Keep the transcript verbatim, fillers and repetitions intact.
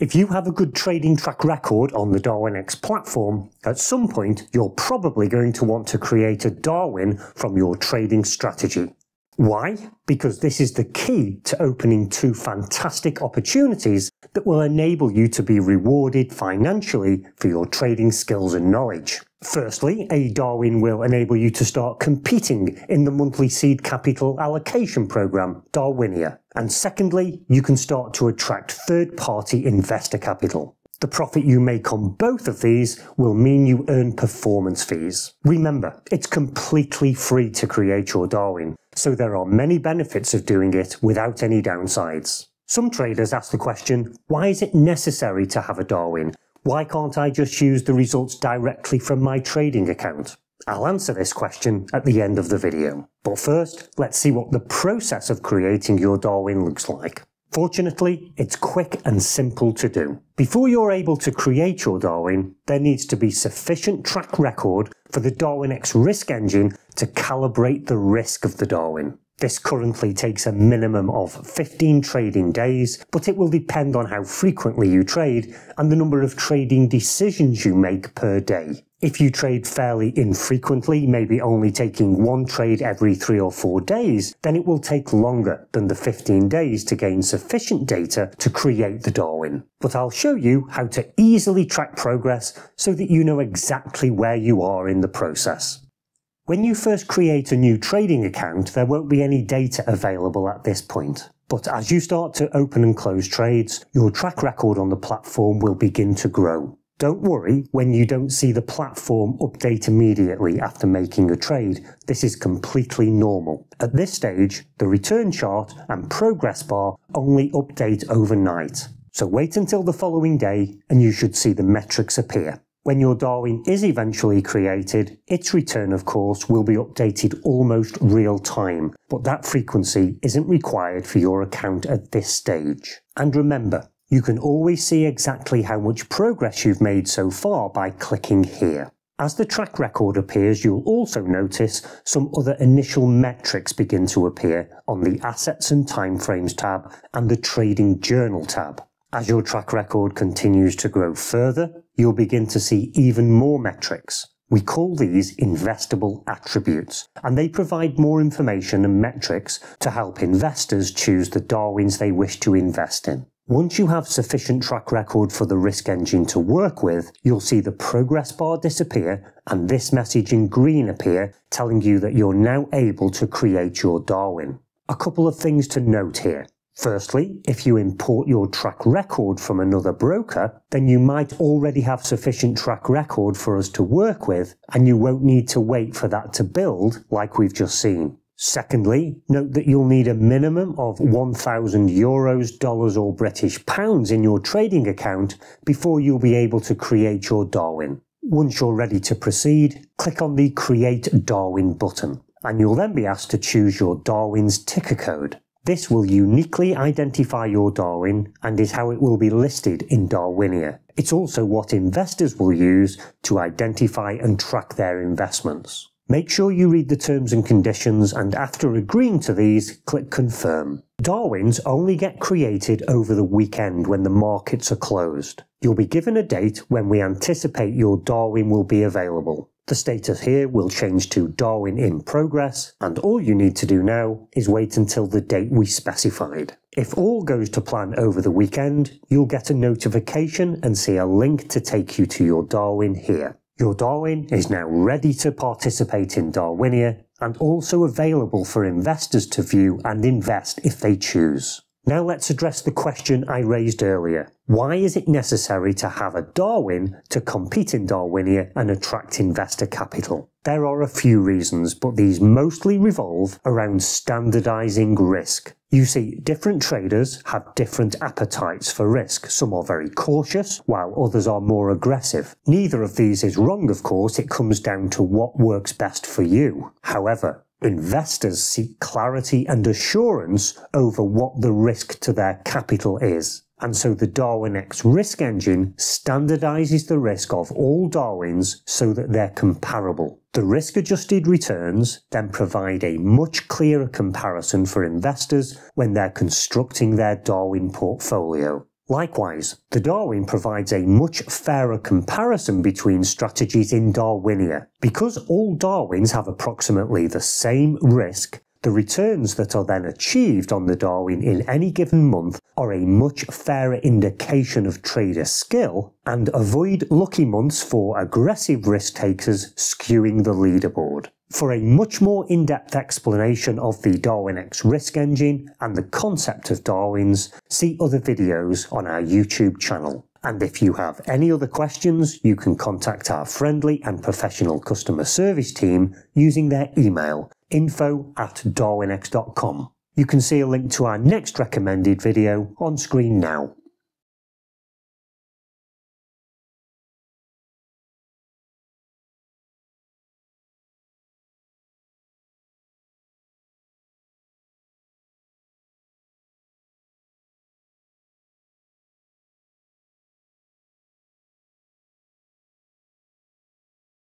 If you have a good trading track record on the Darwinex platform, at some point you're probably going to want to create a Darwin from your trading strategy. Why? Because this is the key to opening two fantastic opportunities that will enable you to be rewarded financially for your trading skills and knowledge. Firstly, a Darwin will enable you to start competing in the monthly seed capital allocation program, Darwinia. And secondly, you can start to attract third-party investor capital. The profit you make on both of these will mean you earn performance fees. Remember, it's completely free to create your Darwin, so there are many benefits of doing it without any downsides. Some traders ask the question, why is it necessary to have a Darwin? Why can't I just use the results directly from my trading account? I'll answer this question at the end of the video. But first, let's see what the process of creating your Darwin looks like. Fortunately, it's quick and simple to do. Before you're able to create your Darwin, there needs to be sufficient track record for the Darwinex risk engine to calibrate the risk of the Darwin. This currently takes a minimum of fifteen trading days, but it will depend on how frequently you trade and the number of trading decisions you make per day. If you trade fairly infrequently, maybe only taking one trade every three or four days, then it will take longer than the fifteen days to gain sufficient data to create the Darwin. But I'll show you how to easily track progress so that you know exactly where you are in the process. When you first create a new trading account, there won't be any data available at this point. But as you start to open and close trades, your track record on the platform will begin to grow. Don't worry when you don't see the platform update immediately after making a trade. This is completely normal. At this stage, the return chart and progress bar only update overnight. So wait until the following day and you should see the metrics appear. When your Darwin is eventually created, its return of course will be updated almost real time, but that frequency isn't required for your account at this stage. And remember, you can always see exactly how much progress you've made so far by clicking here. As the track record appears, you'll also notice some other initial metrics begin to appear on the Assets and Timeframes tab and the Trading Journal tab. As your track record continues to grow further, you'll begin to see even more metrics. We call these investable attributes, and they provide more information and metrics to help investors choose the Darwins they wish to invest in. Once you have sufficient track record for the risk engine to work with, you'll see the progress bar disappear and this message in green appear telling you that you're now able to create your Darwin. A couple of things to note here. Firstly, if you import your track record from another broker, then you might already have sufficient track record for us to work with and you won't need to wait for that to build like we've just seen. Secondly, note that you'll need a minimum of one thousand euros, dollars or British pounds in your trading account before you'll be able to create your Darwin. Once you're ready to proceed, click on the Create Darwin button, and you'll then be asked to choose your Darwin's ticker code. This will uniquely identify your Darwin and is how it will be listed in Darwinia. It's also what investors will use to identify and track their investments. Make sure you read the terms and conditions and after agreeing to these, click Confirm. Darwins only get created over the weekend when the markets are closed. You'll be given a date when we anticipate your Darwin will be available. The status here will change to Darwin in progress, and all you need to do now is wait until the date we specified. If all goes to plan over the weekend, you'll get a notification and see a link to take you to your Darwin here. Your Darwin is now ready to participate in Darwinia and also available for investors to view and invest if they choose. Now let's address the question I raised earlier. Why is it necessary to have a Darwin to compete in Darwinia and attract investor capital? There are a few reasons, but these mostly revolve around standardizing risk. You see, different traders have different appetites for risk. Some are very cautious, while others are more aggressive. Neither of these is wrong, of course. It comes down to what works best for you. However, investors seek clarity and assurance over what the risk to their capital is. And so the Darwinex risk engine standardizes the risk of all Darwins so that they're comparable. The risk-adjusted returns then provide a much clearer comparison for investors when they're constructing their Darwin portfolio. Likewise, the Darwin provides a much fairer comparison between strategies in Darwinia. Because all Darwins have approximately the same risk, the returns that are then achieved on the Darwin in any given month are a much fairer indication of trader skill, and avoid lucky months for aggressive risk takers skewing the leaderboard. For a much more in-depth explanation of the Darwinex risk engine and the concept of Darwins, see other videos on our YouTube channel. And if you have any other questions, you can contact our friendly and professional customer service team using their email, info at darwinex dot com. You can see a link to our next recommended video on screen now.